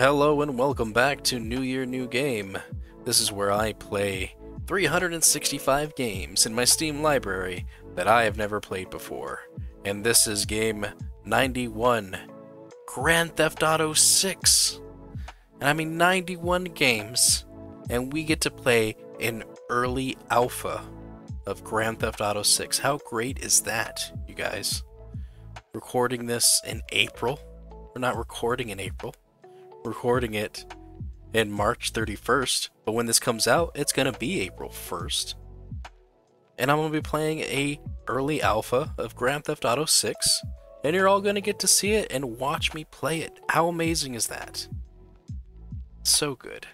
Hello and welcome back to New Year, New Game. This is where I play 365 games in my Steam library that I have never played before. And this is game 91, Grand Theft Auto 6. And I mean 91 games, and we get to play an early alpha of Grand Theft Auto 6. How great is that, you guys? Recording this in April. We're not recording in April. Recording it in March 31st, but when this comes out, it's gonna be April 1st. And I'm gonna be playing a early alpha of Grand Theft Auto 6, and you're all gonna get to see it and watch me play it. How amazing is that? So good.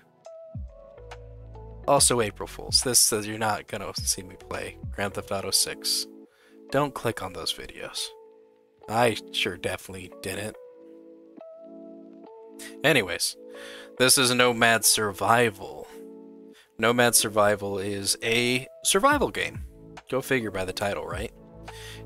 Also, April Fools, this says you're not gonna see me play Grand Theft Auto 6. Don't click on those videos. I sure definitely didn't. Anyways, this is Nomad Survival. Nomad Survival is a survival game. Go figure by the title, right?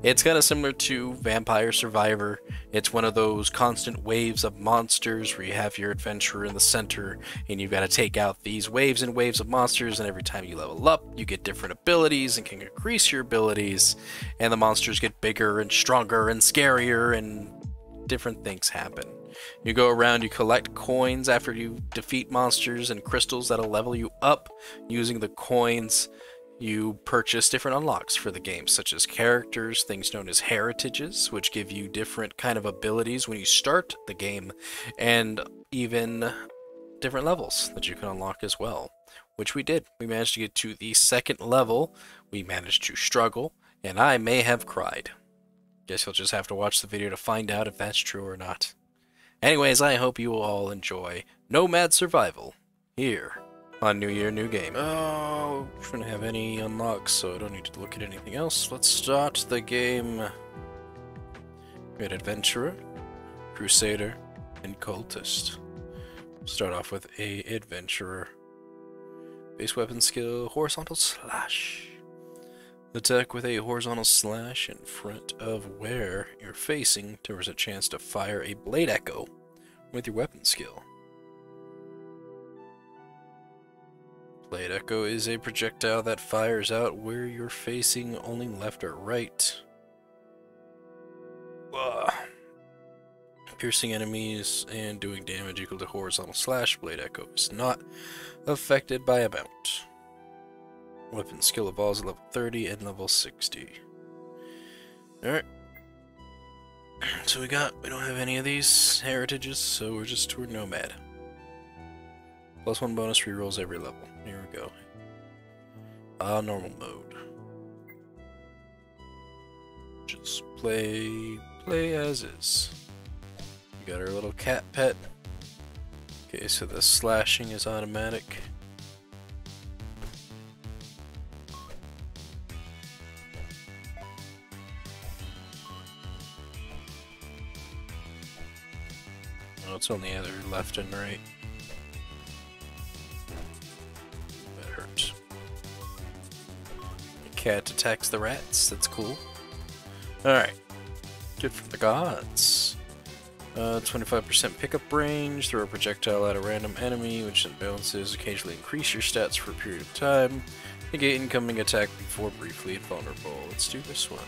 It's kind of similar to Vampire Survivor. It's one of those constant waves of monsters where you have your adventurer in the center and you've got to take out these waves and waves of monsters, and every time you level up you get different abilities and can increase your abilities, and the monsters get bigger and stronger and scarier and different things happen. You go around, you collect coins after you defeat monsters and crystals that'll level you up. Using the coins, you purchase different unlocks for the game, such as characters, things known as heritages, which give you different kind of abilities when you start the game, and even different levels that you can unlock as well, which we did. We managed to get to the second level, we managed to struggle, and I may have cried. Guess you'll just have to watch the video to find out if that's true or not. Anyways, I hope you all enjoy Nomad Survival here on New Year, New Game. Oh, I shouldn't have any unlocks, so I don't need to look at anything else. Let's start the game. We had Adventurer, Crusader, and Cultist. Start off with a Adventurer. Base weapon skill, horizontal slash. Attack with a horizontal slash in front of where you're facing. There is a chance to fire a blade echo with your weapon skill. Blade echo is a projectile that fires out where you're facing, only left or right. Ugh. Piercing enemies and doing damage equal to horizontal slash. Blade echo is not affected by a bounce. Weapon skill evolves at level 30 and level 60. Alright. So we don't have any of these heritages, so we're Nomad. Plus one bonus rerolls every level. Here we go. Normal mode. Just play as is. We got our little cat pet. Okay, so the slashing is automatic. It's on the other left and right. That hurts. The cat attacks the rats. That's cool. Alright. Good for the gods. 25% pickup range. Throw a projectile at a random enemy, which then bounces. Occasionally increase your stats for a period of time. Negate incoming attack before briefly invulnerable. Let's do this one.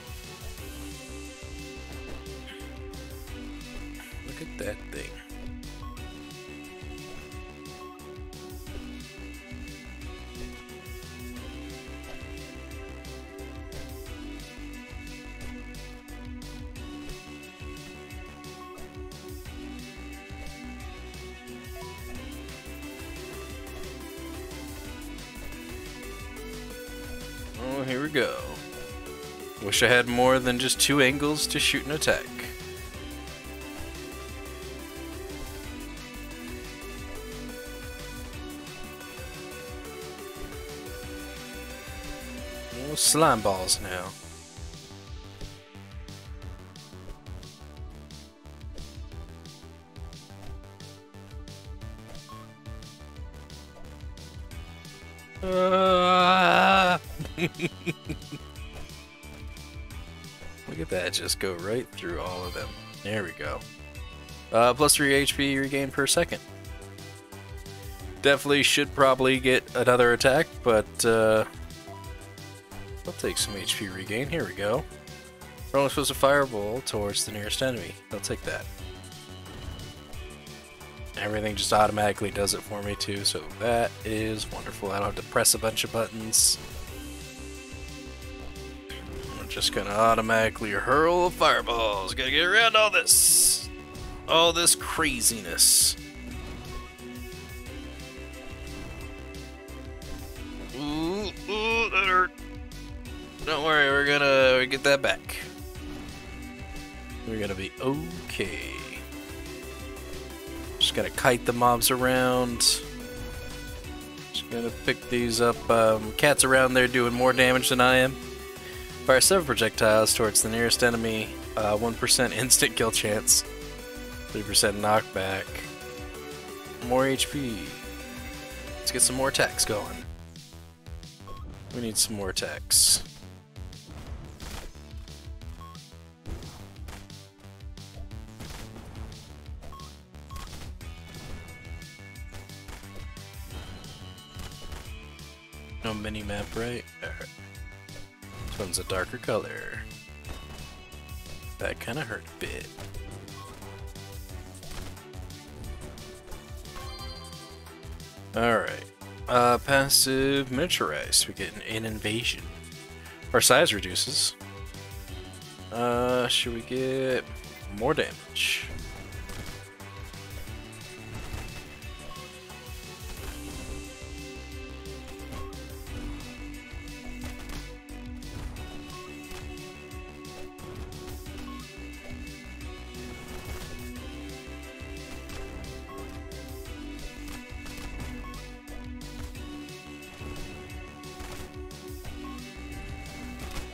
Look at that thing. Here we go. Wish I had more than just two angles to shoot an attack. Oh, slime balls now. Look at that, just go right through all of them. There we go. Plus 3 HP you regain per second. Definitely should probably get another attack, but I'll take some HP regain. Here we go. We're only supposed to fireball towards the nearest enemy. I'll take that. Everything just automatically does it for me too, so that is wonderful. I don't have to press a bunch of buttons. I'm just gonna automatically hurl fireballs. Gotta get around all this. All this craziness. Ooh, ooh, that hurt. Don't worry, we're gonna get that back. We're gonna be okay. Just gotta kite the mobs around. Just gonna pick these up. Cat's around there doing more damage than I am. Fire 7 projectiles towards the nearest enemy. 1% instant kill chance. 3% knockback. More HP. Let's get some more attacks going. We need some more attacks. No mini-map, right? Alright. This one's a darker color. That kinda hurt a bit. Alright. Passive miniaturize. We get an invasion. Our size reduces. Should we get more damage?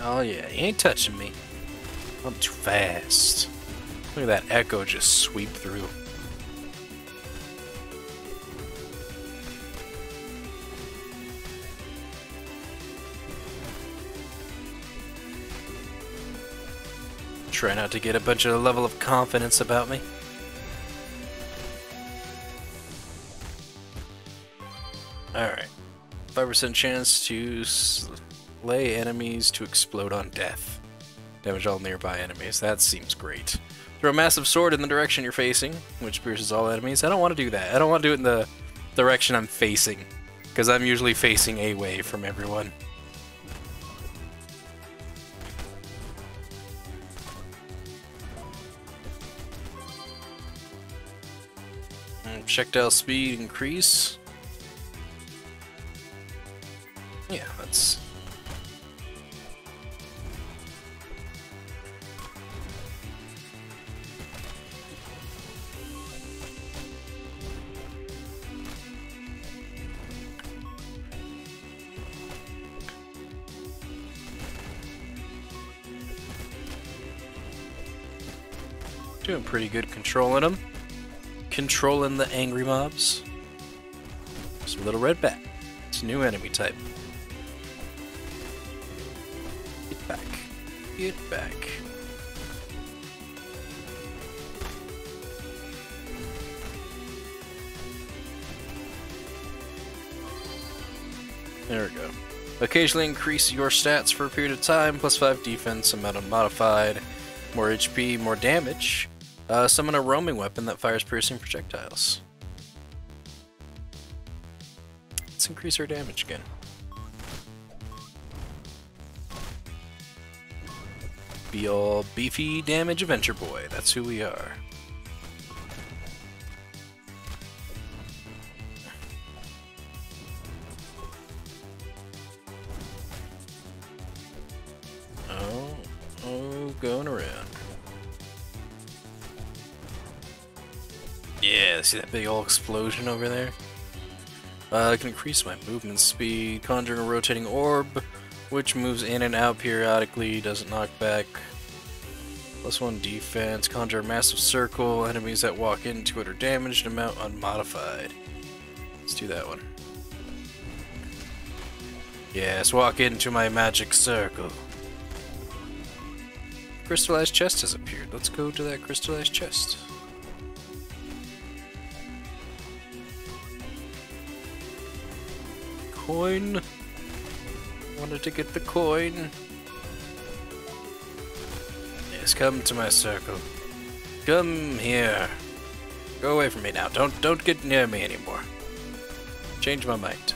Oh yeah, he ain't touching me. I'm too fast. Look at that echo just sweep through. Try not to get a bunch of level of confidence about me. Alright. 5% chance to lay enemies to explode on death. Damage all nearby enemies. That seems great. Throw a massive sword in the direction you're facing, which pierces all enemies. I don't want to do that. I don't want to do it in the direction I'm facing, because I'm usually facing away from everyone. Projectile speed increase. Yeah, that's... Doing pretty good controlling them. Controlling the angry mobs. It's a little red bat. It's a new enemy type. Get back. Get back. There we go. Occasionally increase your stats for a period of time. Plus 5 defense, amount of modified. More HP, more damage. Summon a roaming weapon that fires piercing projectiles. Let's increase our damage again. Be all beefy damage adventure boy. That's who we are. Oh, oh, going around. Yeah, see that big old explosion over there? I can increase my movement speed, conjuring a rotating orb, which moves in and out periodically, doesn't knock back. Plus 1 defense, conjure a massive circle, enemies that walk into it are damaged, amount unmodified. Let's do that one. Yes, walk into my magic circle. Crystallized chest has appeared. Let's go to that crystallized chest. coin. Wanted to get the coin. Yes, come to my circle. Come here. Go away from me now. Don't get near me anymore. Change my mind.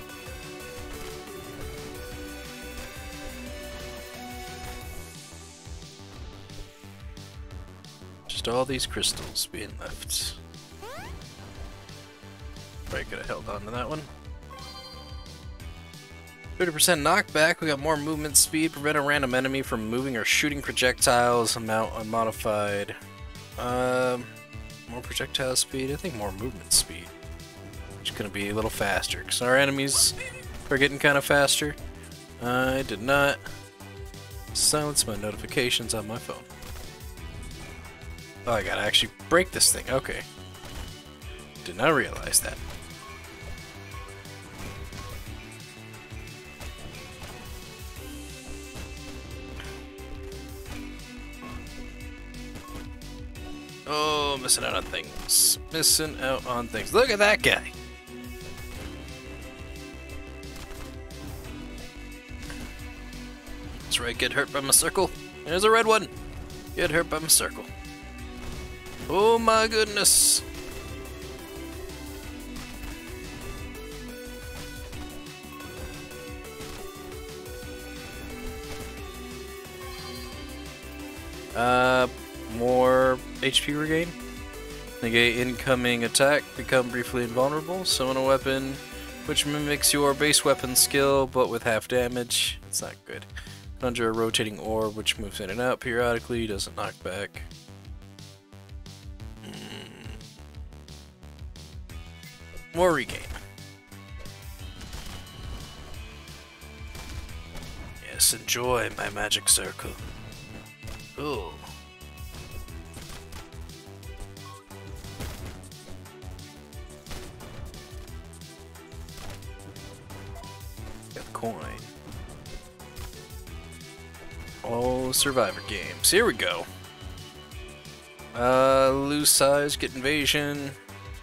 Just all these crystals being left. Probably could have held on to that one. 30% knockback, we got more movement speed, prevent a random enemy from moving or shooting projectiles, amount unmodified. More projectile speed, I think more movement speed. It's gonna be a little faster, because our enemies are getting kind of faster. I did not silence my notifications on my phone. Oh, I gotta actually break this thing, okay. Did not realize that. Oh, missing out on things. Missing out on things. Look at that guy! That's right, get hurt by my circle. There's a red one! Get hurt by my circle. Oh my goodness! More HP regain. Negate incoming attack, become briefly invulnerable, summon a weapon which mimics your base weapon skill but with half damage. It's not good. Conjure a rotating orb which moves in and out periodically, doesn't knock back. More regain. Yes, enjoy my magic circle. Ooh. Coin. Oh, Survivor games. Here we go. Lose size, get invasion.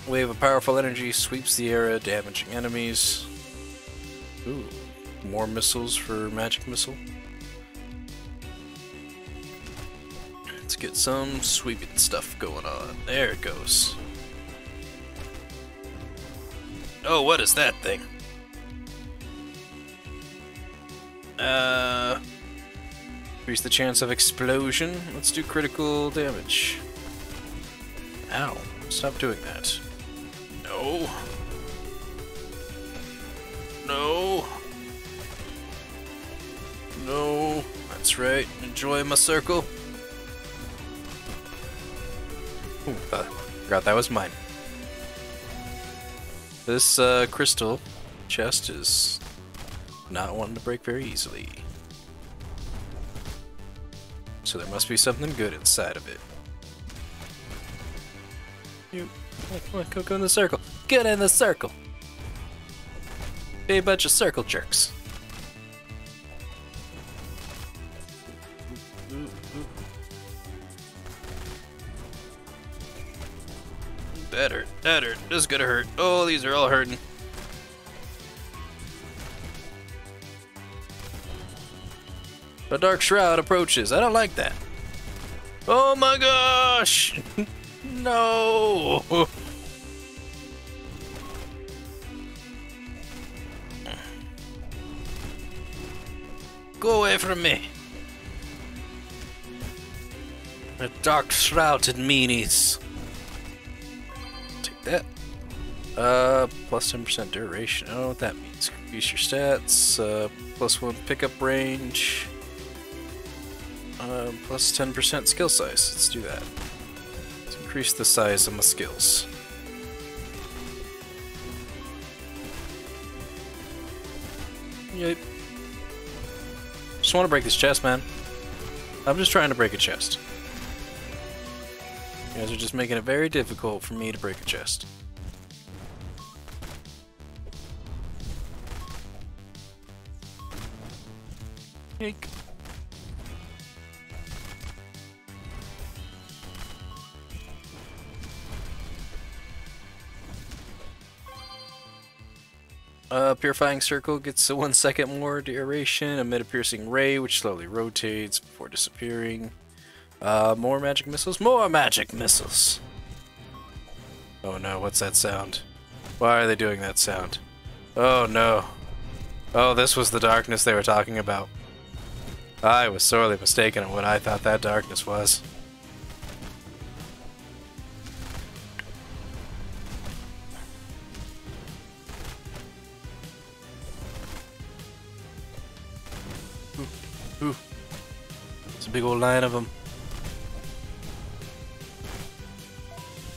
Wave of powerful energy sweeps the area, damaging enemies. Ooh, more missiles for magic missile. Let's get some sweeping stuff going on. There it goes. Oh, what is that thing? Increase the chance of explosion. Let's do critical damage. Ow. Stop doing that. No. No. No. That's right. Enjoy my circle. Ooh, forgot that was mine. This crystal chest is not wanting to break very easily. So there must be something good inside of it. You, come on, go in the circle. Get in the circle! Be a bunch of circle jerks. That hurt, that hurt. This is gonna hurt. Oh, these are all hurting. The dark shroud approaches. I don't like that. Oh my gosh! No! Go away from me. The dark shrouded meanies. Take that. Plus 10% duration. I don't know what that means. Increase your stats. Plus 1 pickup range. Plus 10% skill size. Let's do that. Let's increase the size of my skills. Yep. Just want to break this chest, man. I'm just trying to break a chest. You guys are just making it very difficult for me to break a chest. Yep. Purifying Circle gets a 1 second more duration. Emit a piercing ray, which slowly rotates before disappearing. More magic missiles. More magic missiles! Oh no, what's that sound? Why are they doing that sound? Oh no. Oh, this was the darkness they were talking about. I was sorely mistaken in what I thought that darkness was. Ooh. It's a big old line of them.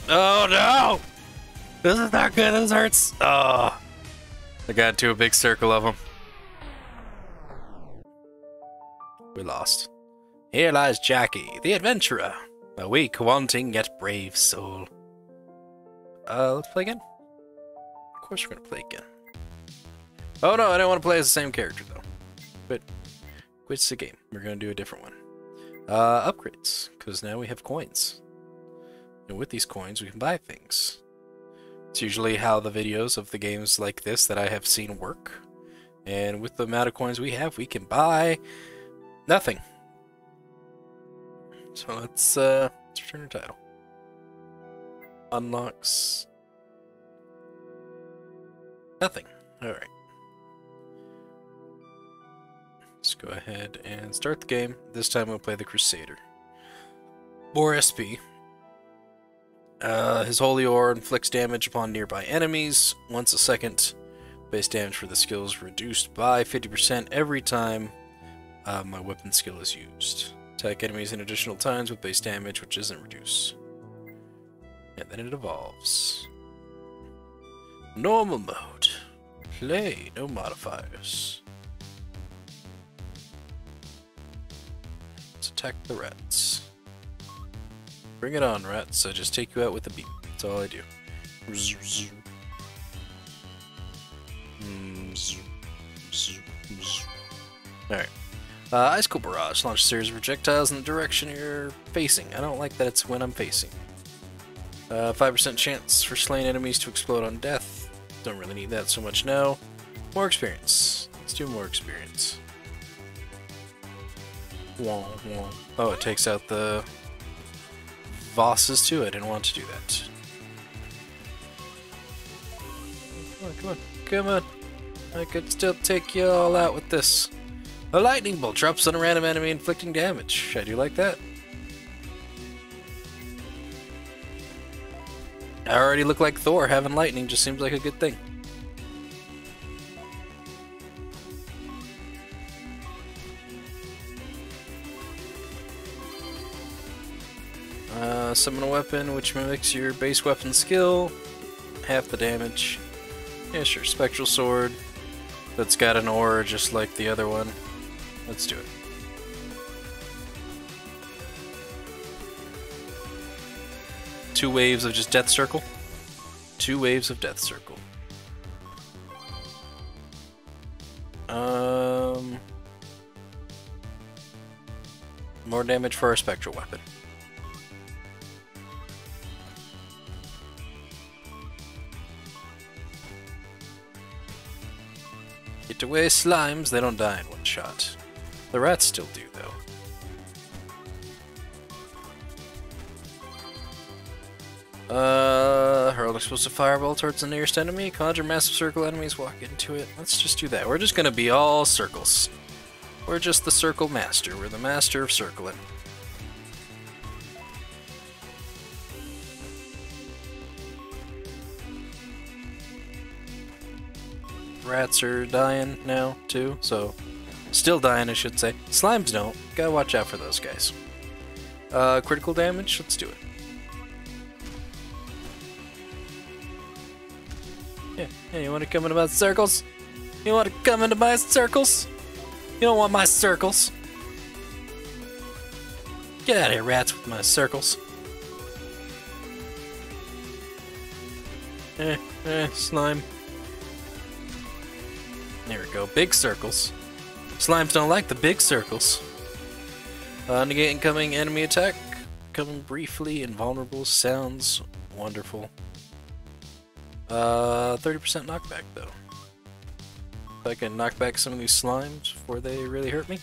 Oh no! This is not good, this hurts! Oh. I got into a big circle of them. We lost. Here lies Jackie, the adventurer. A weak, wanting, yet brave soul. Let's play again? Of course we're gonna play again. Oh no, I don't want to play as the same character though. But quits the game. We're gonna do a different one. Upgrades, because now we have coins. And with these coins, we can buy things. It's usually how the videos of the games like this that I have seen work. And with the amount of coins we have, we can buy nothing. So let's return our title. Unlocks nothing. All right. Let's go ahead and start the game. This time we'll play the Crusader. More SP. His holy ore inflicts damage upon nearby enemies once a second. Base damage for the skill is reduced by 50% every time my weapon skill is used. Attack enemies in additional times with base damage, which isn't reduced. And then it evolves. Normal mode. Play, no modifiers. Let's attack the rats. Bring it on, rats. So just take you out with a beat. That's all I do. Alright. Icicle Barrage. Launch a series of projectiles in the direction you're facing. I don't like that it's when I'm facing. 5% chance for slain enemies to explode on death. Don't really need that so much now. More experience. Let's do more experience. Wah, wah. Oh, it takes out the bosses too. I didn't want to do that. Come on, come on, come on. I could still take you all out with this. A lightning bolt drops on a random enemy inflicting damage. I do like that. I already look like Thor. Having lightning just seems like a good thing. Summon a weapon which mimics your base weapon skill, half the damage. Yeah, sure. Spectral Sword. That's got an aura just like the other one. Let's do it. Two waves of just Death Circle. Two waves of Death Circle. More damage for our spectral weapon. Away slimes, they don't die in one shot. The rats still do, though. Hurl an explosive fireball towards the nearest enemy. Conjure massive circle enemies, walk into it. Let's just do that. We're just gonna be all circles. We're just the circle master. We're the master of circling. Rats are dying now, too, so still dying, I should say. Slimes don't. Gotta watch out for those guys. Critical damage? Let's do it. Yeah, hey, you wanna come into my circles? You wanna come into my circles? You don't want my circles. Get out of here, rats, with my circles. Slime. There we go. Big circles. Slimes don't like the big circles. Negate incoming enemy attack. Coming briefly, invulnerable. Sounds wonderful. 30% knockback, though. If I can knock back some of these slimes before they really hurt me,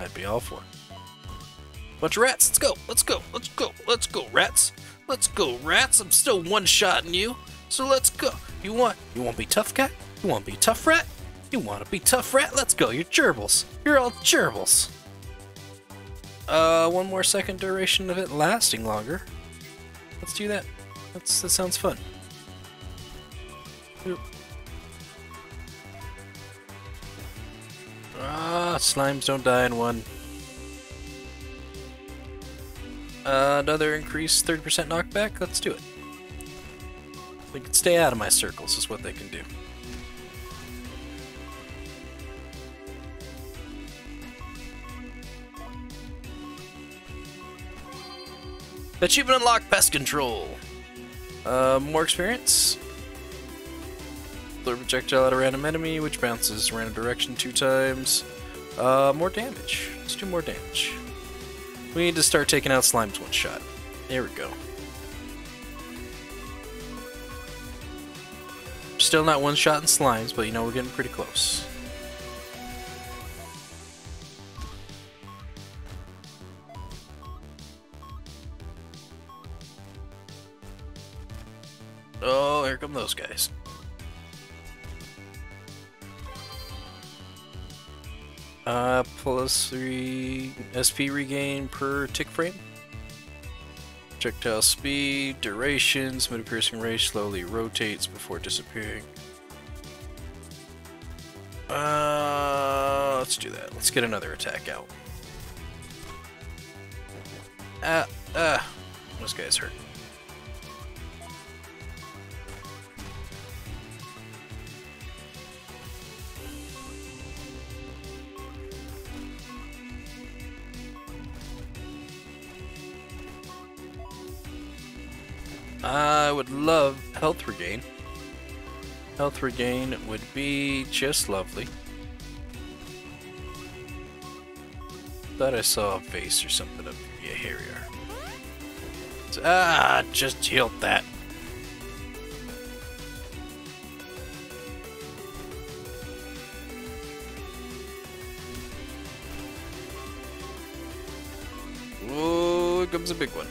I'd be all for it. Bunch of rats, let's go, let's go, let's go, let's go, rats. Let's go, rats. I'm still one-shotting you, so let's go. You want to be tough guy? You want to be tough rat? You want to be tough rat? Let's go, you're gerbils. You're all gerbils. One more second duration of it lasting longer. Let's do that. That sounds fun. Ah, slimes don't die in one. Another increase, 30% knockback? Let's do it. They can stay out of my circles is what they can do. Achievement unlocked, pest control. More experience. Throw a projectile at a random enemy, which bounces in a random direction 2 times. More damage. Let's do more damage. We need to start taking out slimes one shot. There we go. Still not one shot in slimes, but you know, we're getting pretty close. Oh, here come those guys. +3 SP regain per tick frame. Projectile speed, duration, smooth piercing rage slowly rotates before disappearing. Let's do that. Let's get another attack out. This guy's hurt. I would love health regain. Health regain would be just lovely. Thought I saw a face or something up here. Here we are. Ah, just healed that. Oh, here comes a big one.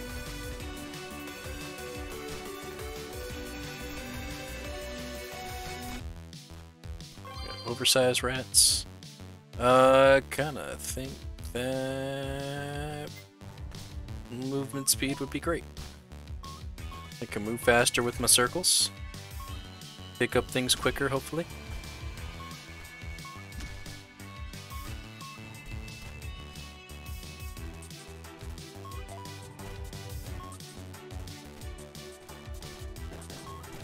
Oversized rats. Kinda think that movement speed would be great. I can move faster with my circles. Pick up things quicker, hopefully.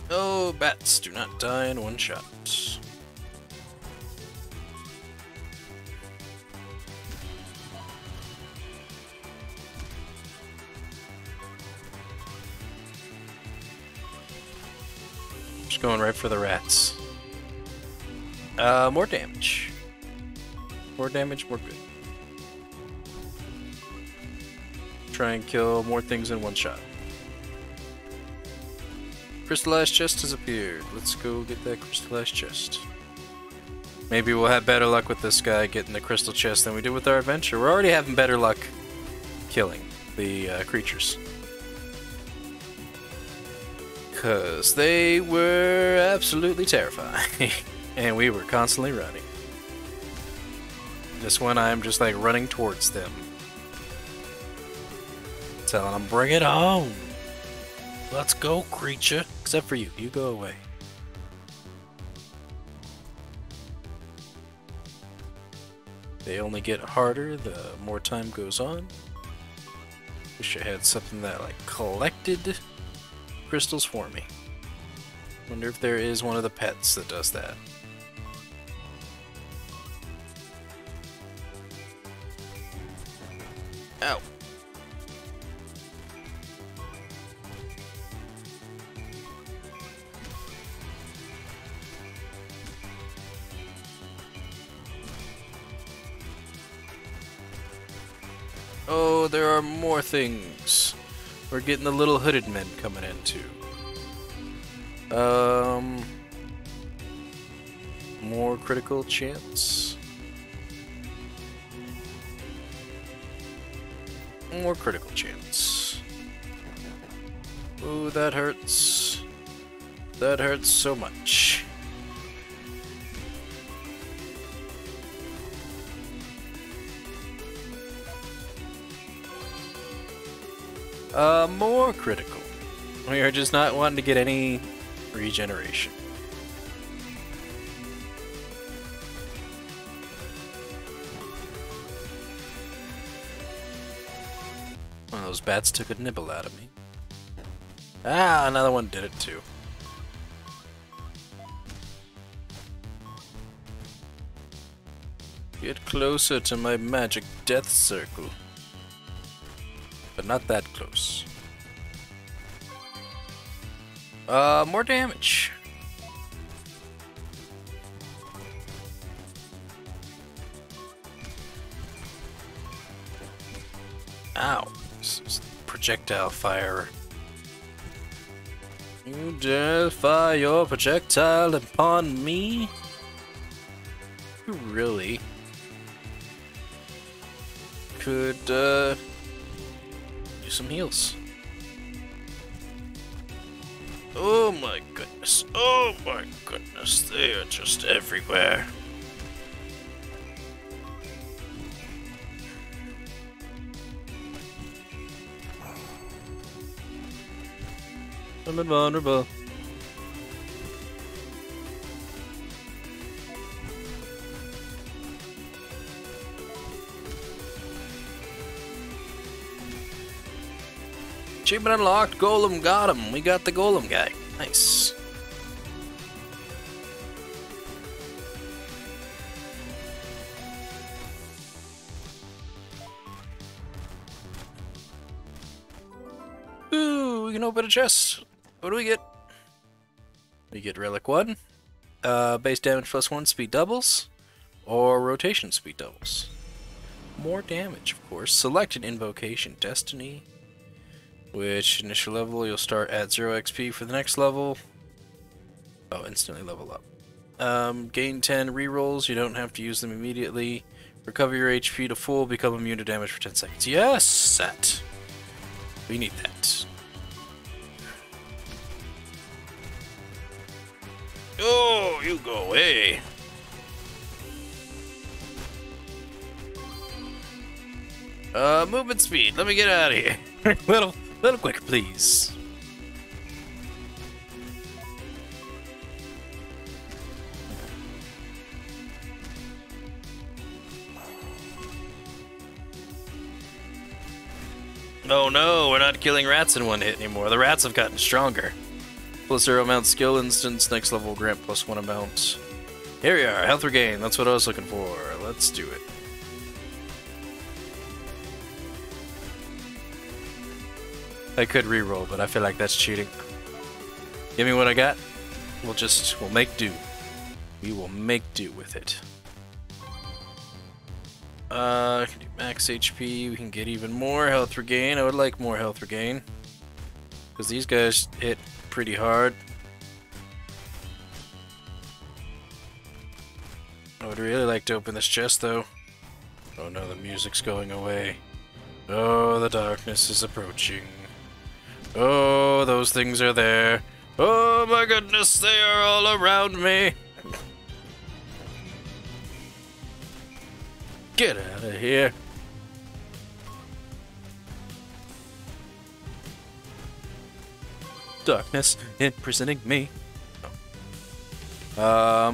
Oh, bats do not die in one shot. Going right for the rats. More damage. More damage, more good. Try and kill more things in one shot. Crystallized chest has appeared. Let's go get that crystallized chest. Maybe we'll have better luck with this guy getting the crystal chest than we did with our adventure. We're already having better luck killing the creatures. Because they were absolutely terrifying, and we were constantly running. This one I'm just like running towards them, telling them, bring it on! Let's go, creature! Except for you, you go away. They only get harder the more time goes on. Wish I had something that like collected crystals for me. Wonder if there is one of the pets that does that. Ow. Oh, there are more things. We're getting the little hooded men coming in too. more critical chance. More critical chance. Ooh, that hurts. That hurts so much. More critical. We are just not wanting to get any regeneration. One of those bats took a nibble out of me. Ah, another one did it too. Get closer to my magic death circle. But not that close. More damage. Ow. This is projectile fire. You dare fire your projectile upon me? You really could, do some heals. Oh my goodness. Oh my goodness. They are just everywhere. I'm invulnerable. Achievement unlocked, Golem got him. We got the Golem guy. Nice. Ooh, we can open a chest. What do we get? We get Relic 1. Base damage plus 1 speed doubles. Or rotation speed doubles. More damage, of course. Select an invocation. Destiny. Which, initial level, you'll start at 0 XP for the next level. Oh, instantly level up. Gain 10 rerolls, you don't have to use them immediately. Recover your HP to full, become immune to damage for 10 seconds. Yes, set! We need that. Oh, you go away! Movement speed, let me get out of here. Little quick, please. Oh no, we're not killing rats in one hit anymore. The rats have gotten stronger. +0 amount skill instance, next level grant +1 amount. Here we are, health regain. That's what I was looking for. Let's do it. I could reroll, but I feel like that's cheating. Give me what I got. We'll make do. We will make do with it. I can do max HP. We can get even more health regain. I would like more health regain. Because these guys hit pretty hard. I would really like to open this chest, though. Oh no, the music's going away. Oh, the darkness is approaching. Oh, those things are there. Oh my goodness, they are all around me. Get out of here. Darkness imprisoning me. Oh. I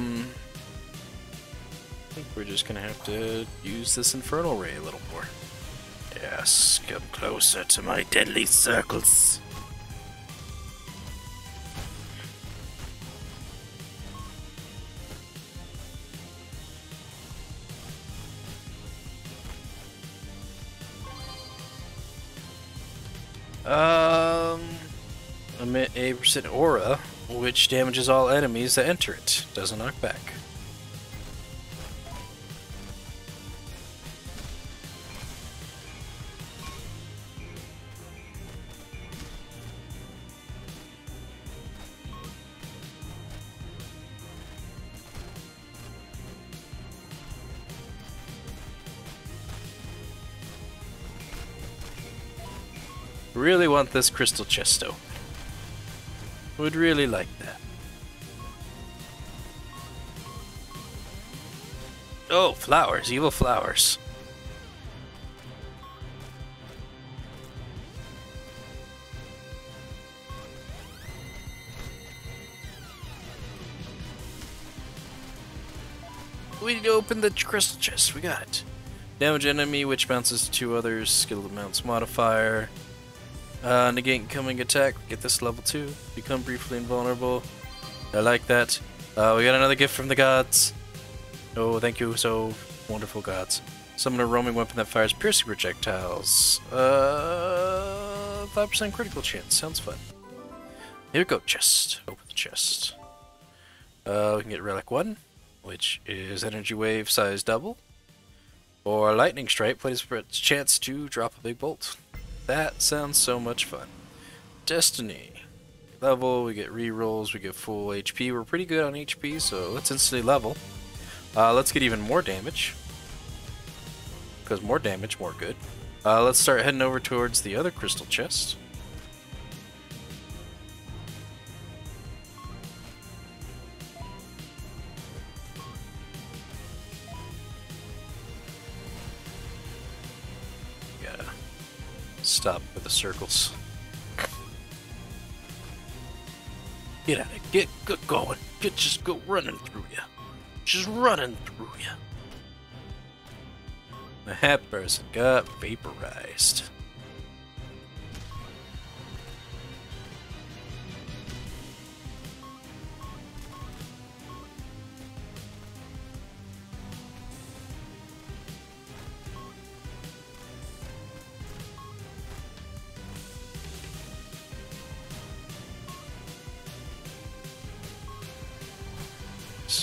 think we're just gonna have to use this infernal ray a little more. Yes, come closer to my deadly circles. Emit a percent aura, which damages all enemies that enter it. Doesn't knock back. Really want this crystal chest though. Would really like that. Oh, flowers, evil flowers. We need to open the crystal chest, we got it. Damage enemy, which bounces to two others, skill amounts modifier. Negate incoming attack, get this level 2, become briefly invulnerable. I like that. We got another gift from the gods. Oh, thank you, so wonderful gods. Summon a roaming weapon that fires piercing projectiles. 5% critical chance. Sounds fun. Here we go, chest. Open the chest. We can get relic 1, which is energy wave size double. Or lightning strike, plays for its chance to drop a big bolt. That sounds so much fun. Destiny. Level, we get rerolls, we get full HP. We're pretty good on HP, so let's instantly level. Let's get even more damage, because more damage, more good. Let's start heading over towards the other crystal chest. Gotta stop with the circles. Get out of it. Get going. Just go running through you. Just running through you. The hat person got vaporized.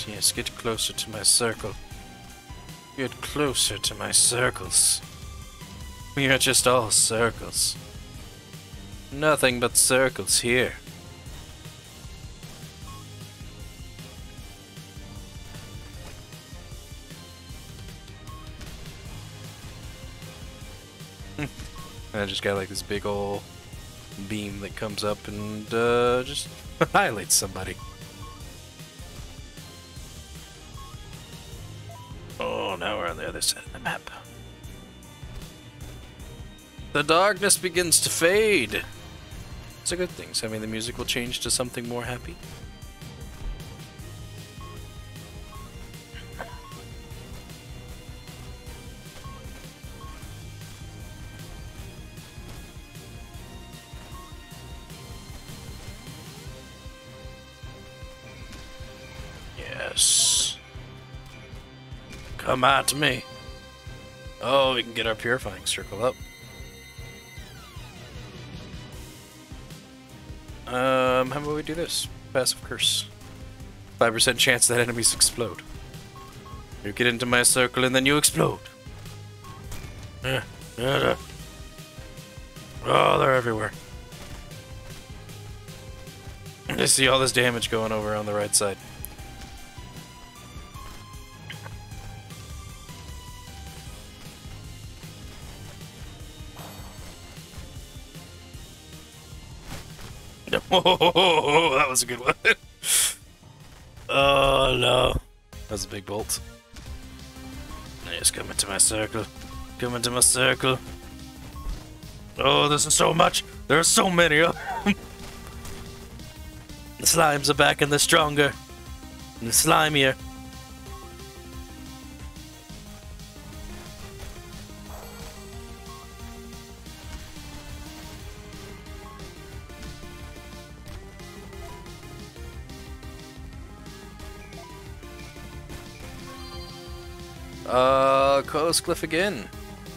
Yes, get closer to my circle. Get closer to my circles. We are just all circles. Nothing but circles here. I just got like this big ol' beam that comes up and just annihilates somebody. Now we're on the other side of the map. The darkness begins to fade. It's a good thing. So, I mean, the music will change to something more happy. Yes. Come at me. Oh, we can get our purifying circle up. How about we do this? Passive curse. 5% chance that enemies explode. You get into my circle and then you explode. Oh, they're everywhere. I see all this damage going over on the right side. Oh, that was a good one. Oh no. That was a big bolt. It's coming to my circle. Coming to my circle. Oh, this is so much. There are so many of them. The slimes are back and they're stronger. And they're slimier. Close Cliff again.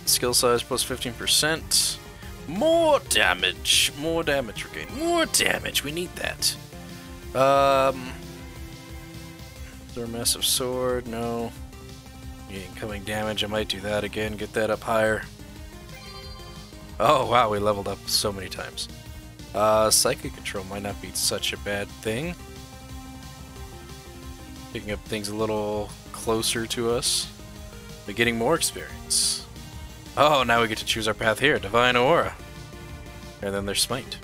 Skill size plus 15%. More damage. More damage we're getting. More damage. We need that. Is there a massive sword? No. Incoming damage. I might do that again. Get that up higher. Oh, wow. We leveled up so many times. Psychic control might not be such a bad thing. Picking up things a little closer to us. We're getting more experience. Oh, now we get to choose our path here. Divine Aura. and then there's Smite.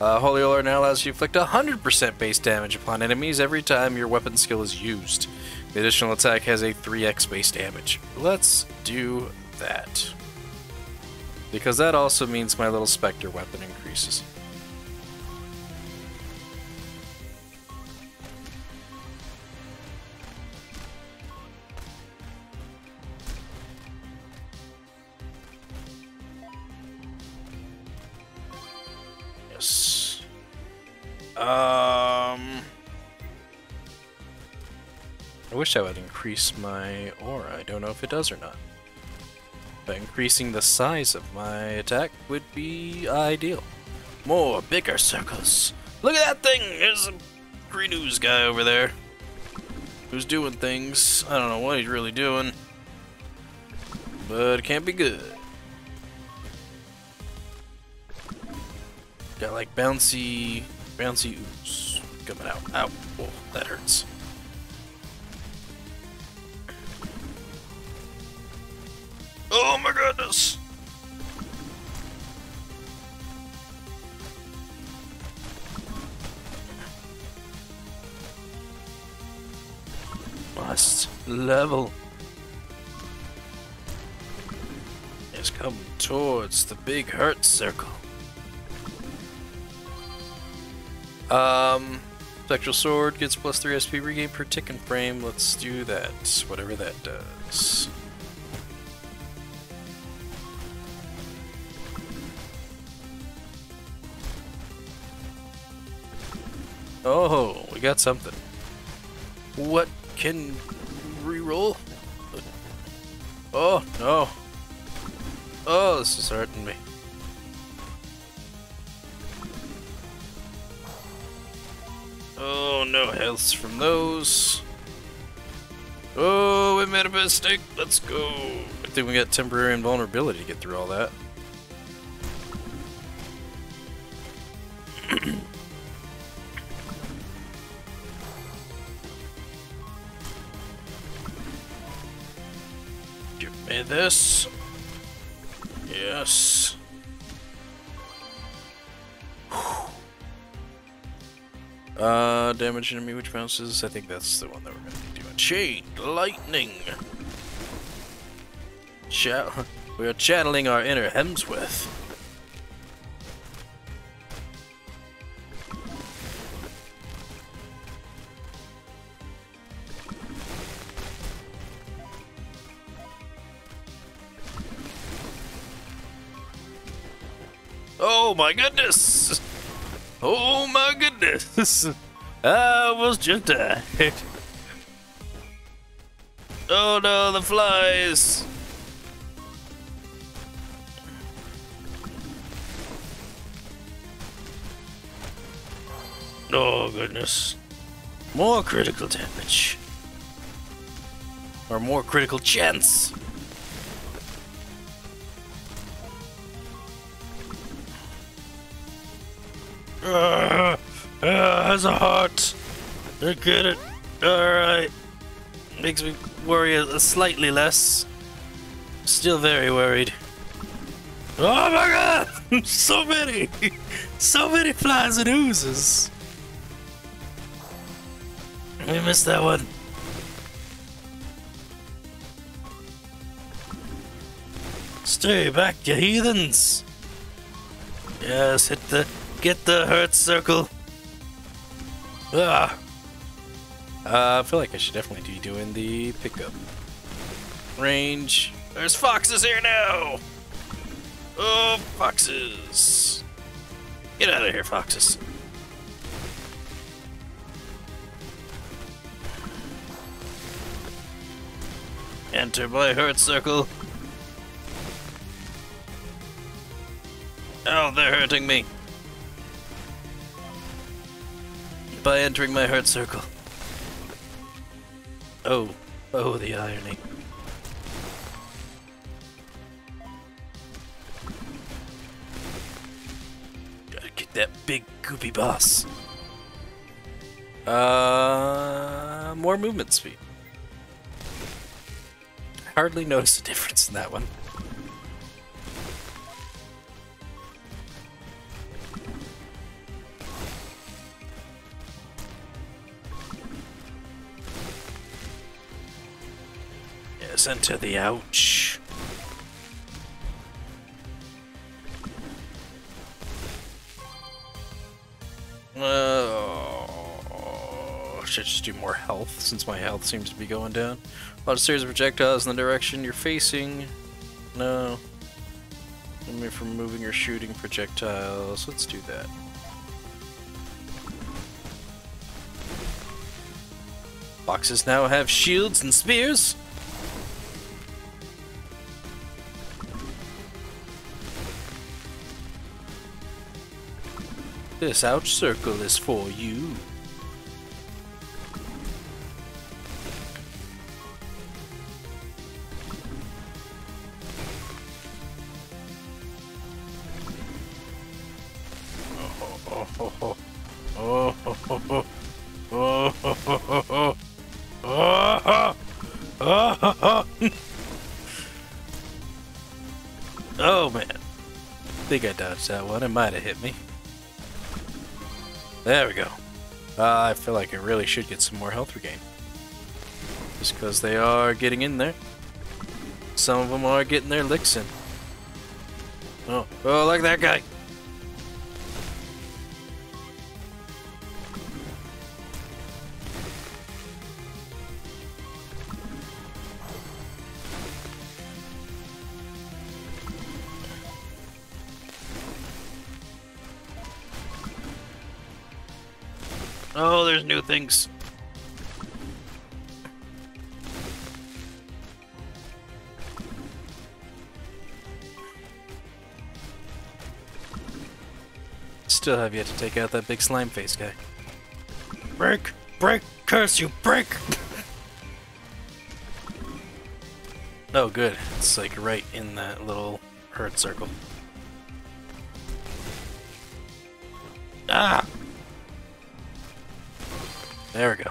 Holy Olor now allows you to inflict 100% base damage upon enemies every time your weapon skill is used. The additional attack has a 3x base damage. Let's do that. Because that also means my little Spectre weapon increases. I wish I would increase my aura. I don't know if it does or not. But increasing the size of my attack would be ideal. More bigger circles. Look at that thing! There's a green ooze guy over there. Who's doing things. I don't know what he's really doing. But it can't be good. Got like bouncy ooze coming out. Ow, oh, that hurts. Oh my goodness! Must level. It's coming towards the big hurt circle. Spectral Sword gets plus 3 SP regain per tick and frame. Let's do that. Whatever that does. Oh, we got something. What can reroll? Oh no. Oh, this is hurting me. Oh, no healths from those. Oh, we made a mistake. Let's go. I think we got temporary invulnerability to get through all that. Give me this. Yes. Damage enemy which bounces. I think that's the one that we're going to be doing. Chain lightning. We are channeling our inner Hemsworth. Oh my goodness! Oh my goodness! I was just died. Oh no, the flies! Oh goodness. More critical damage. Or more critical chance! Has a heart. I get it. Alright. Makes me worry slightly less. Still very worried. Oh my god! So many! So many flies and oozes. We missed that one. Stay back, you heathens! Yes, hit the... Get the hurt circle. Ah. I feel like I should definitely be doing the pickup range. There's foxes here now. Oh, foxes! Get out of here, foxes! Enter my hurt circle. Oh, they're hurting me. By entering my hurt circle. Oh, oh, the irony. Gotta get that big goopy boss. More movement speed. Hardly noticed a difference in that one. let's enter the ouch. Should I just do more health since my health seems to be going down? A lot of series of projectiles in the direction you're facing. No. Limit me from moving or shooting projectiles. Let's do that. Boxes now have shields and spears. This ouch circle is for you. Oh man, I think I dodged that one. It might have hit me. There we go. I feel like I really should get some more health regain. Just because they are getting in there. Some of them are getting their licks in. Oh, oh, like that guy. Oh, there's new things. Still have yet to take out that big slime face guy. Break! Break! Curse you! Break! Oh, good. It's like right in that little herd circle. Ah! There we go.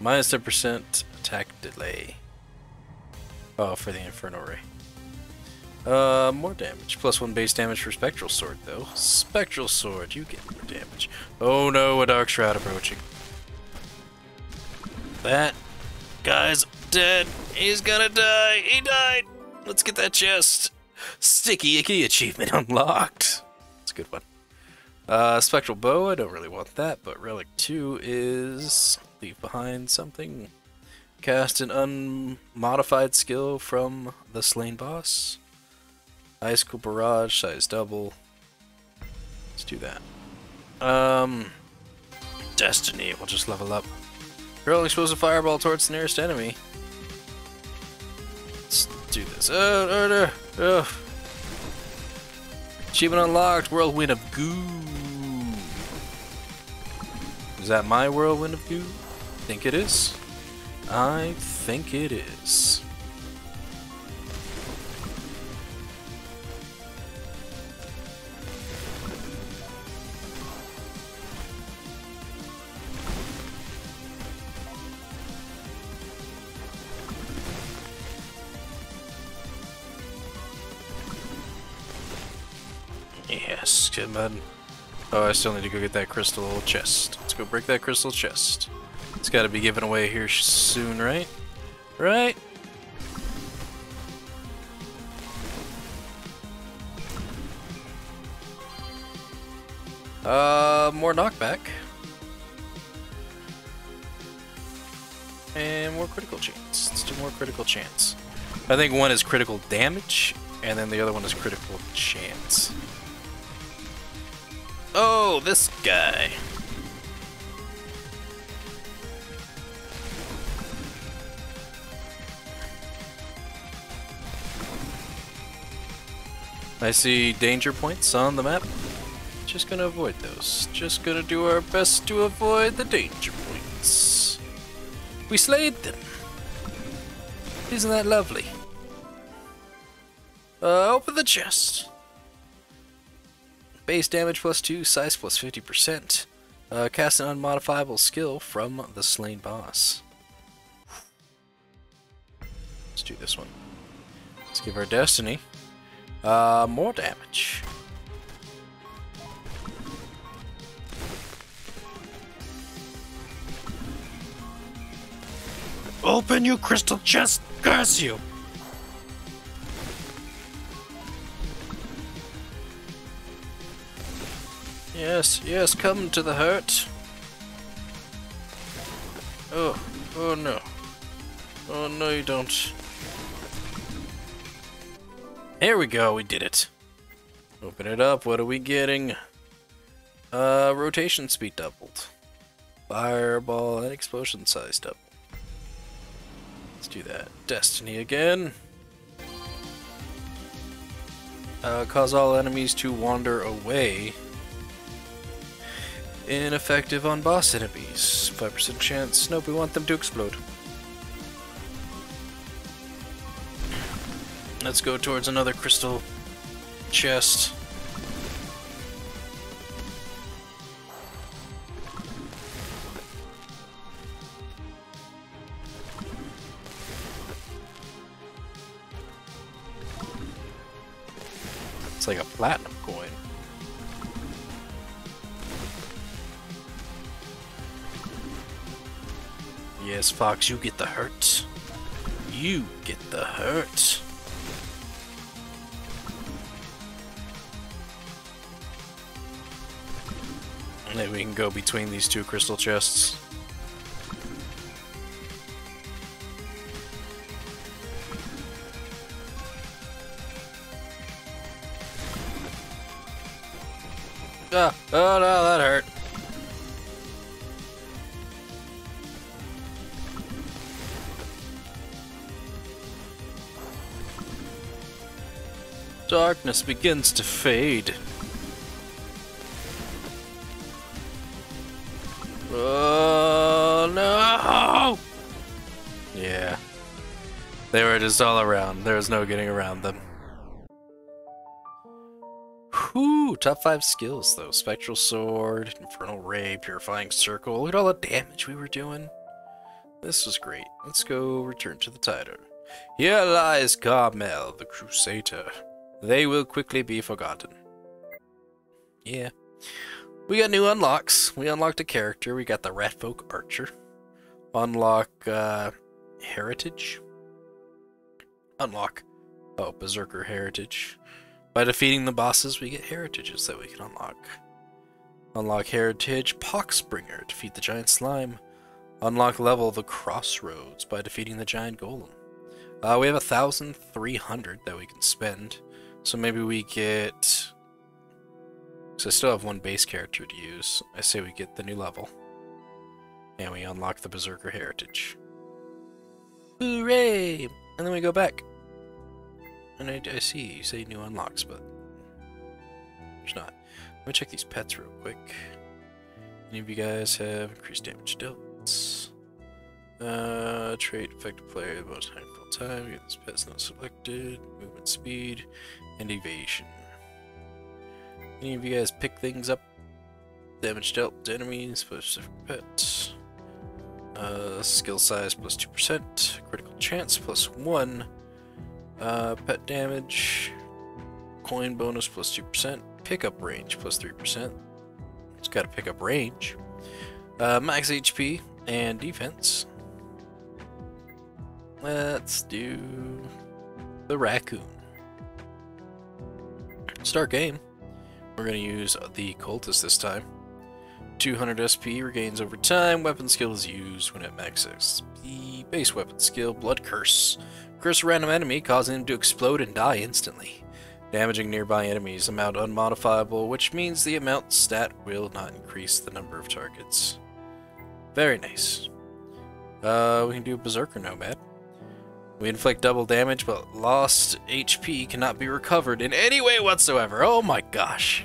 Minus 10% attack delay. Oh, for the Inferno Ray. More damage. Plus 1 base damage for Spectral Sword, though. Spectral Sword, you get more damage. Oh no, a Dark Shroud approaching. That guy's dead. He's gonna die. He died. Let's get that chest. Sticky Icky achievement unlocked. That's a good one. Spectral Bow, I don't really want that, but Relic 2 is leave behind something. Cast an unmodified skill from the slain boss. Ice Cool Barrage, size double. Let's do that. Destiny, we'll just level up. Hurl an explosive fireball towards the nearest enemy. Let's do this. Achievement unlocked, Whirlwind of Goo. Is that my Whirlwind of Goo? I think it is. I think it is. Yes, good bud. Oh, I still need to go get that crystal chest. Let's go break that crystal chest. It's got to be given away here soon, right? Right? More knockback. And more critical chance. Let's do more critical chance. I think one is critical damage, and then the other one is critical chance. Oh, this guy. I see danger points on the map. Just gonna avoid those. Just gonna do our best to avoid the danger points. We slayed them. Isn't that lovely? Open the chest. Base damage plus 2, size plus 50%. Cast an unmodifiable skill from the slain boss. Let's do this one. Let's give our destiny more damage. Open you crystal chest, curse you! Yes, yes, come to the hurt. Oh, oh no. Oh no, you don't. Here we go, we did it. Open it up, what are we getting? Rotation speed doubled. Fireball and explosion size doubled. Let's do that. Destiny again. Cause all enemies to wander away. Ineffective on boss enemies. 5% chance. Nope, we want them to explode. Let's go towards another crystal chest. It's like a platinum coin. Yes, Fox, you get the hurt. You get the hurt. And then we can go between these two crystal chests. Ah, oh no, that hurt. Darkness begins to fade. Oh no! Yeah. They were just all around. There was no getting around them. Whew! Top 5 skills though. Spectral Sword, Infernal Ray, Purifying Circle. Look at all the damage we were doing. This was great. Let's go return to the title. Here lies Carmel, the Crusader. They will quickly be forgotten. Yeah. We got new unlocks. We unlocked a character. We got the Ratfolk Archer. Unlock, Heritage? Unlock. Oh, Berserker Heritage. By defeating the bosses, we get heritages that we can unlock. Unlock Heritage Poxbringer. Defeat the Giant Slime. Unlock level the Crossroads by defeating the Giant Golem. We have 1,300 that we can spend. So maybe we get... So I still have one base character to use. I say we get the new level. And we unlock the Berserker Heritage. Hooray! And then we go back. And I see you say new unlocks, but... there's not. Let me check these pets real quick. Any of you guys have increased damage? Delts. Trait, effective player, the most high time, get this pet's not selected, movement speed, and evasion. Any of you guys pick things up? Damage dealt to enemies, specific pets. Skill size plus 2%, critical chance plus 1, pet damage, coin bonus plus 2%, pickup range plus 3%. It's got a pickup range, max HP and defense. Let's do the raccoon. Start game. We're going to use the cultist this time. 200 SP regains over time. Weapon skill is used when at max SP. Base weapon skill, blood curse. Curse a random enemy, causing him to explode and die instantly. Damaging nearby enemies, amount unmodifiable, which means the amount stat will not increase the number of targets. Very nice. We can do Berserker Nomad. We inflict double damage, but lost HP cannot be recovered in any way whatsoever. Oh my gosh.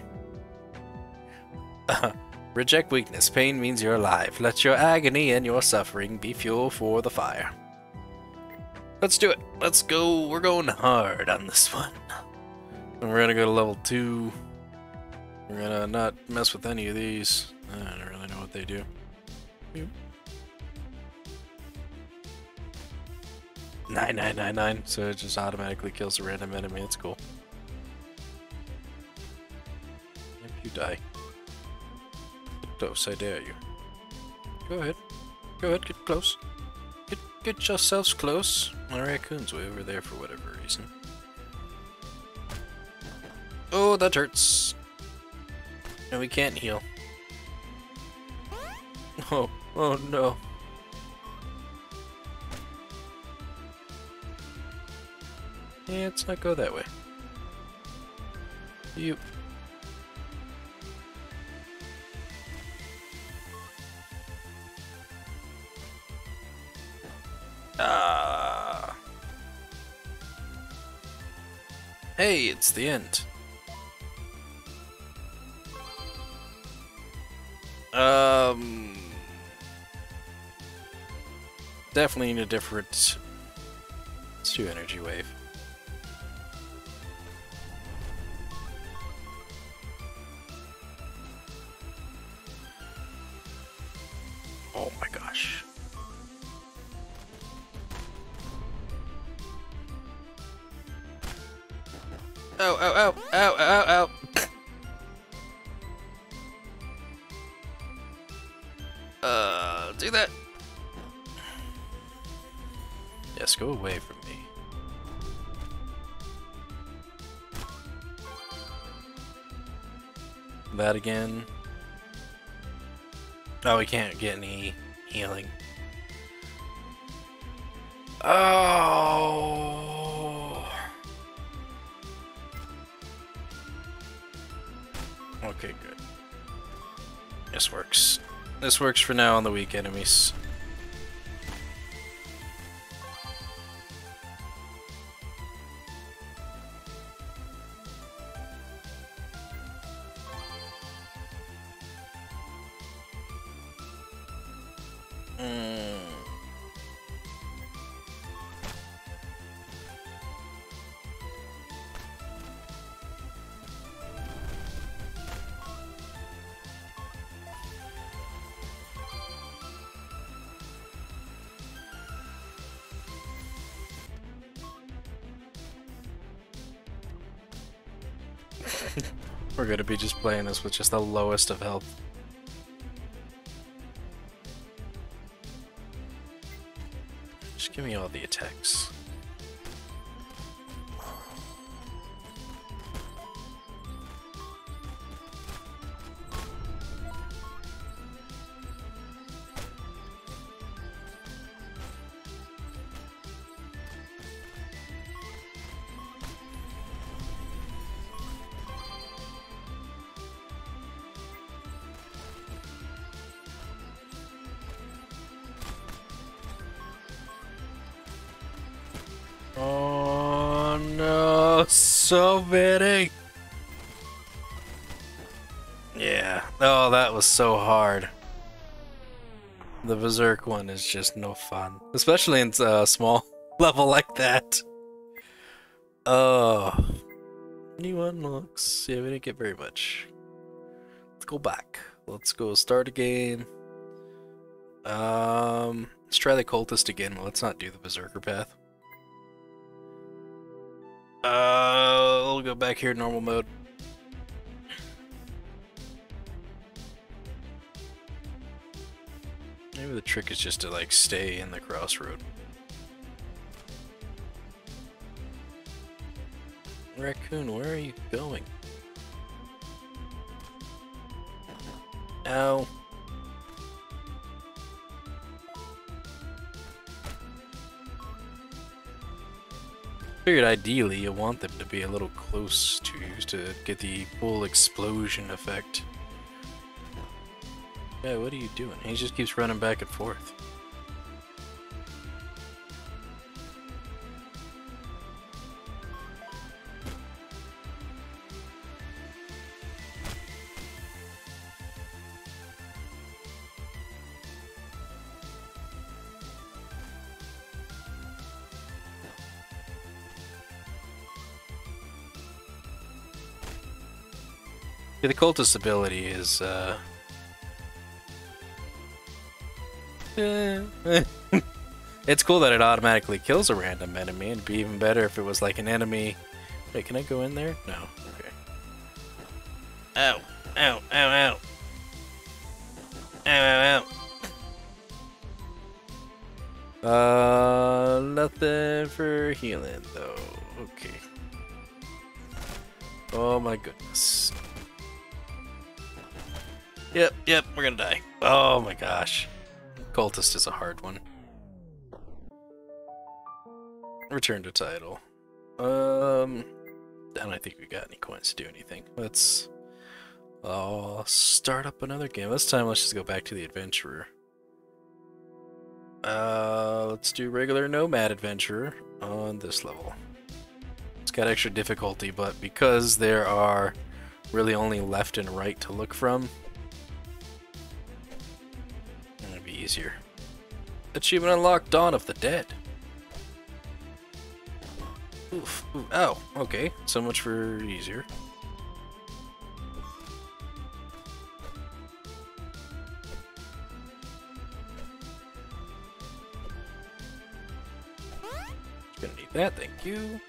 Reject weakness. Pain means you're alive. Let your agony and your suffering be fuel for the fire. Let's do it. Let's go. We're going hard on this one. And we're going to go to level 2. We're going to not mess with any of these. I don't really know what they do. Yep. 9999, so it just automatically kills a random enemy. It's cool. If you die, get close, I dare you. Go ahead. Go ahead, get close. Get Get yourselves close. My raccoon's way over there for whatever reason. Oh, that hurts. No, we can't heal. Oh, oh no. Yeah, let's not go that way. You. Ah. Hey, it's the end. Definitely need a different. Let's do energy wave. Oh my gosh. Ow, ow, ow, ow, ow, ow. Do that. Yes, go away from me. That again. Oh, we can't get any healing. Oh. Okay, good. This works. This works for now on the weak enemies. We're gonna be just playing this with just the lowest of health. Just give me all the attacks. Oh no, so many! Yeah, oh that was so hard. The Berserk one is just no fun. Especially in a small level like that. Oh. Anyone looks? Yeah, we didn't get very much. Let's go back. Let's go start again. Let's try the Cultist again, but let's not do the Berserker path. We'll go back here, normal mode. Maybe the trick is just to like stay in the crossroad. Raccoon, where are you going? Ow. Figured ideally you want them to be a little close to you to get the full explosion effect. Yeah, what are you doing? He just keeps running back and forth. Yeah, the Cultist ability is, it's cool that it automatically kills a random enemy. It'd be even better if it was like an enemy. Wait, can I go in there? No. Okay. Ow. Ow. Ow. Ow. Ow. Ow. Ow. Nothing for healing though. Okay. Oh my goodness. Yep, we're gonna die. Oh my gosh. Cultist is a hard one. Return to title. I don't think we got any coins to do anything. Let's start up another game. This time let's just go back to the adventurer. Let's do regular nomad adventurer on this level. It's got extra difficulty, but because there are really only left and right to look from, it's gonna be easier. Achievement unlocked: Dawn of the Dead. Oof. Oof. Oh, okay. So much for easier. Just gonna need that, thank you.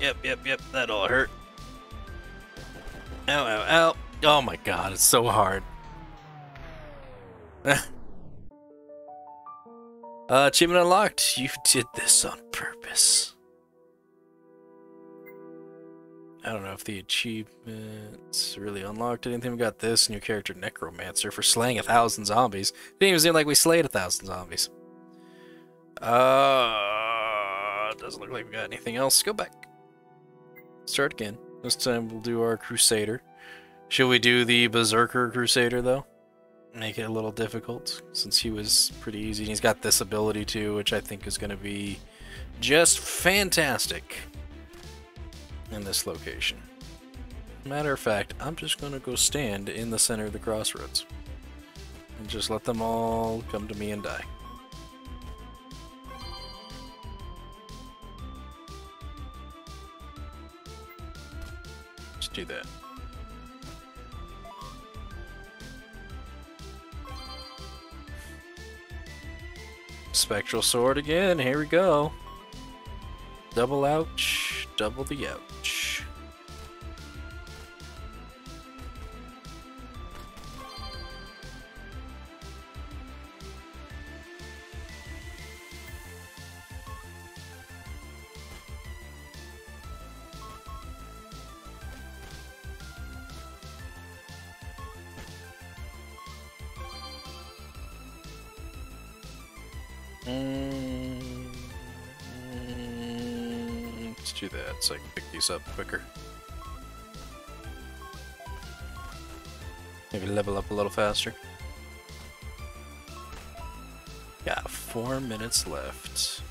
Yep. That all hurt. Ow, ow, ow. Oh my god, it's so hard. Achievement unlocked. You did this on purpose. I don't know if the achievements really unlocked anything. We got this new character, Necromancer, for slaying 1,000 zombies. Didn't even seem like we slayed 1,000 zombies. Doesn't look like we got anything else. Go back. Start again. This time we'll do our Crusader. Should we do the Berserker Crusader, though? Make it a little difficult, since he was pretty easy. And he's got this ability, too, which I think is going to be just fantastic in this location. Matter of fact, I'm just going to go stand in the center of the crossroads and just let them all come to me and die. Let's do that. Spectral sword again, here we go. Double ouch, double the ouch. Let's do that so I can pick these up quicker. Maybe level up a little faster. Got 4 minutes left.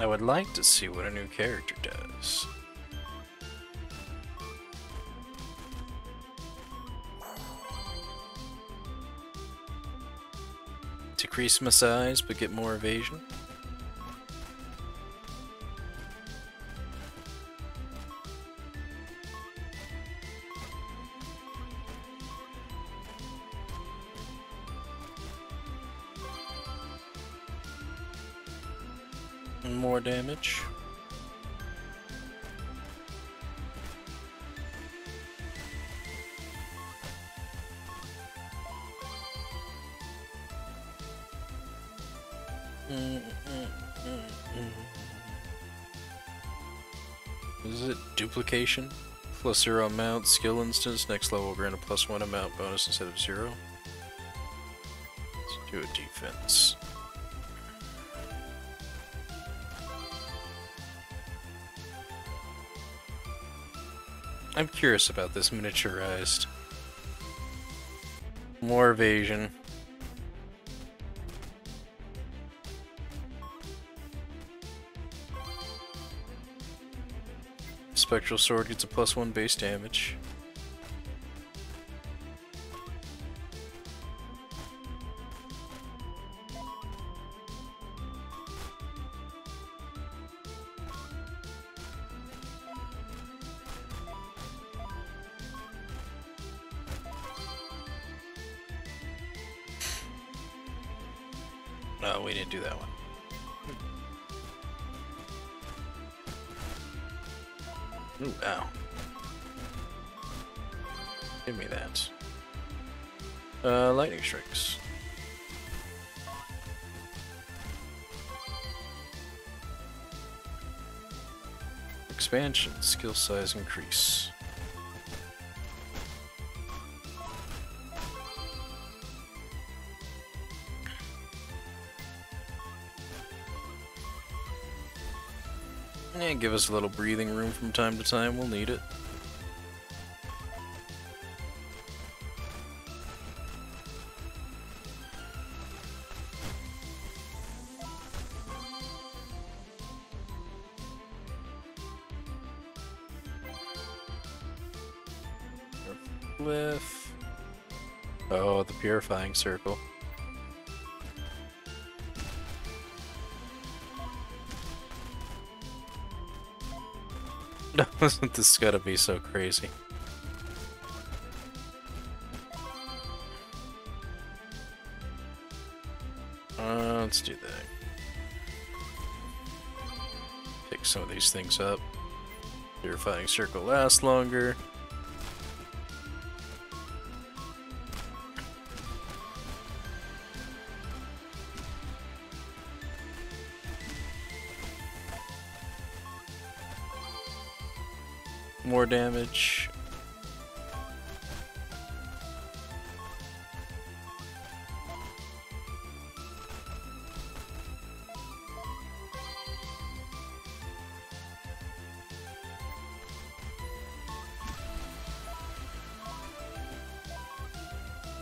I would like to see what a new character does. Decrease my size, but get more evasion. More damage. Is it duplication? Plus 0 amount, skill instance, next level grant a plus 1 amount bonus instead of 0. Let's do a defense. I'm curious about this miniaturized. More evasion. Spectral sword gets a +1 base damage. No, we didn't do that one. Ooh, ow. Give me that. Lightning strikes. Expansion, skill size increase. And give us a little breathing room from time to time, we'll need it. Cliff. Oh, the purifying circle. This is gotta be so crazy. Let's do that. Pick some of these things up. Purifying circle lasts longer. More damage.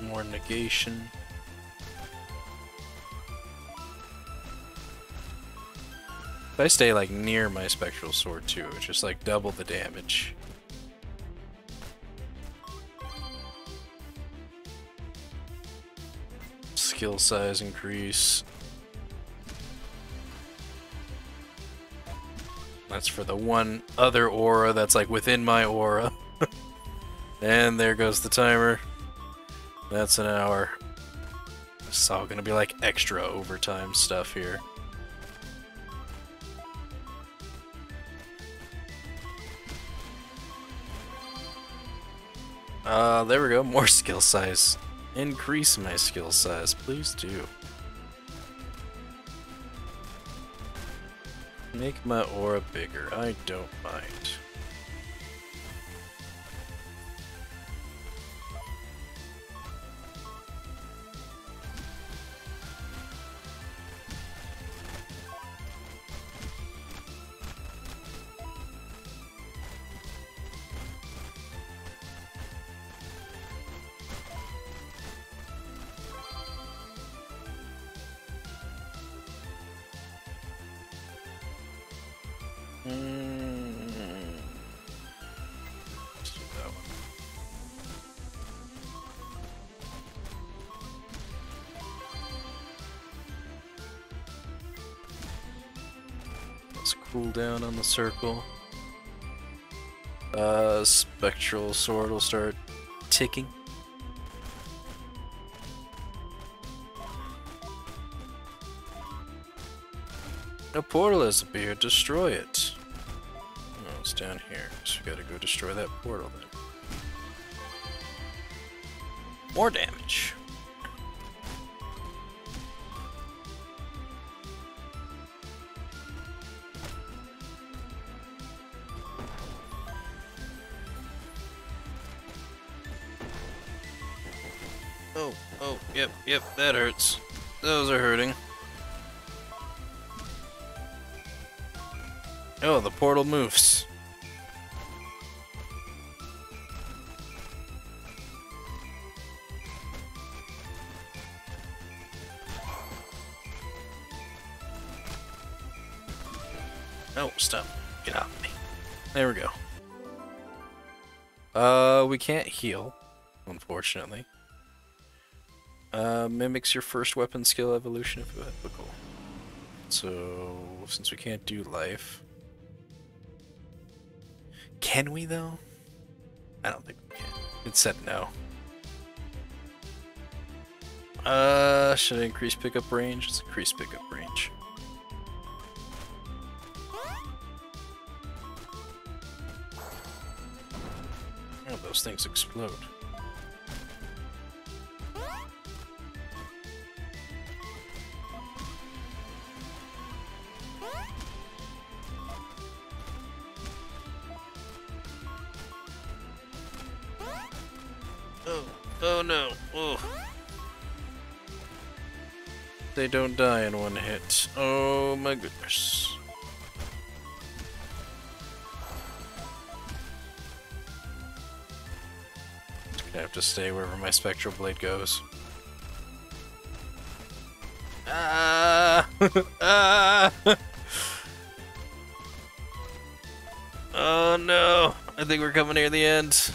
More negation. If I stay like near my spectral sword too, it's just like double the damage. Skill size increase. That's for the one other aura that's like within my aura. And there goes the timer. That's an hour. It's all gonna be like extra overtime stuff here. There we go, more skill size. Increase my skill size, please do. Make my aura bigger, I don't mind. Let's do that one. Let's cool down on the circle. Spectral sword will start ticking. A portal has appeared. Destroy it. Oh, it's down here. So we gotta go destroy that portal then. More damage. Oh, oh, yep, yep, that hurts. Those are hurting. Oh, the portal moves. Oh, stop. Get off me. There we go. We can't heal, unfortunately. Mimics your first weapon skill evolution if applicable. So, since we can't do life... Can we though? I don't think we can. It said no. Should I increase pickup range? Let's increase pickup range. Oh, those things explode. They don't die in one hit. Oh my goodness. I'm gonna have to stay wherever my spectral blade goes. Ah! Ah! Oh no! I think we're coming near the end.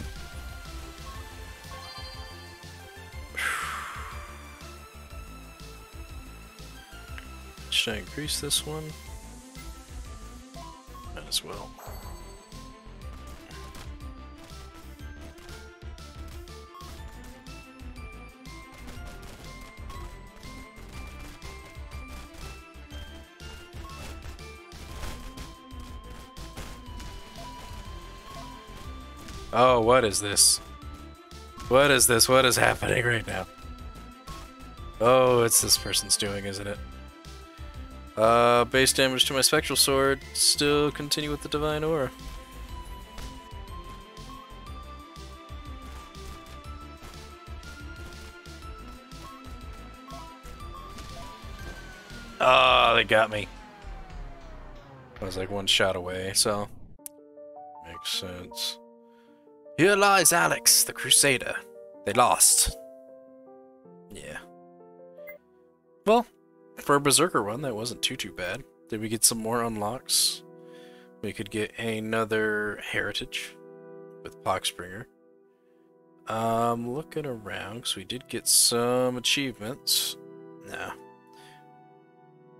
Should I increase this one? Might as well. Oh, what is this? What is this? What is happening right now? Oh, it's this person's doing, isn't it? Base damage to my spectral sword, still continue with the divine aura. Ah, oh, they got me. I was like one shot away, so makes sense. Here lies Alex, the Crusader. They lost. Yeah. Well, for a Berserker one, that wasn't too bad. Did we get some more unlocks? We could get another Heritage with Poxbringer. Looking around, because we did get some achievements. Nah.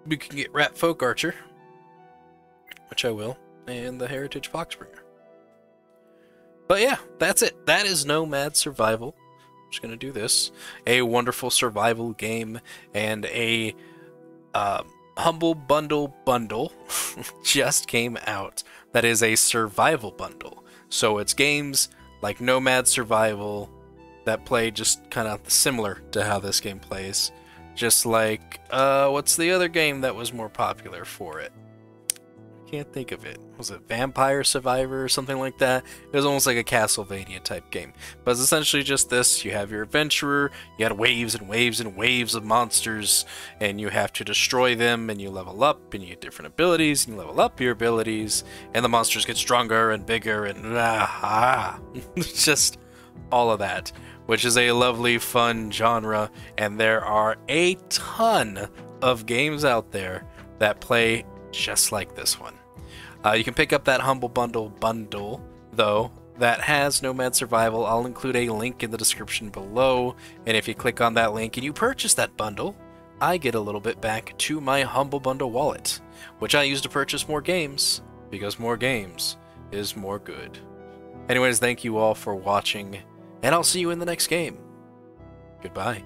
We can get Rat Folk Archer, which I will, and the Heritage Poxbringer. But yeah, that's it. That is Nomad Survival. I'm just going to do this. A wonderful survival game and a... Humble Bundle just came out. That is a survival bundle. So it's games like Nomad Survival that play just kind of similar to how this game plays. Just like, what's the other game that was more popular for it? I can't think of it. Was it Vampire Survivor or something like that? It was almost like a Castlevania type game. But it's essentially just this. You have your adventurer, you got waves and waves and waves of monsters, and you have to destroy them, and you level up, and you get different abilities, and you level up your abilities, and the monsters get stronger and bigger, and just all of that, which is a lovely, fun genre, and there are a ton of games out there that play just like this one. You can pick up that Humble Bundle, though, that has Nomad Survival. I'll include a link in the description below, and if you click on that link and you purchase that bundle, I get a little bit back to my Humble Bundle wallet, which I use to purchase more games, because more games is more good. Anyways, thank you all for watching, and I'll see you in the next game. Goodbye.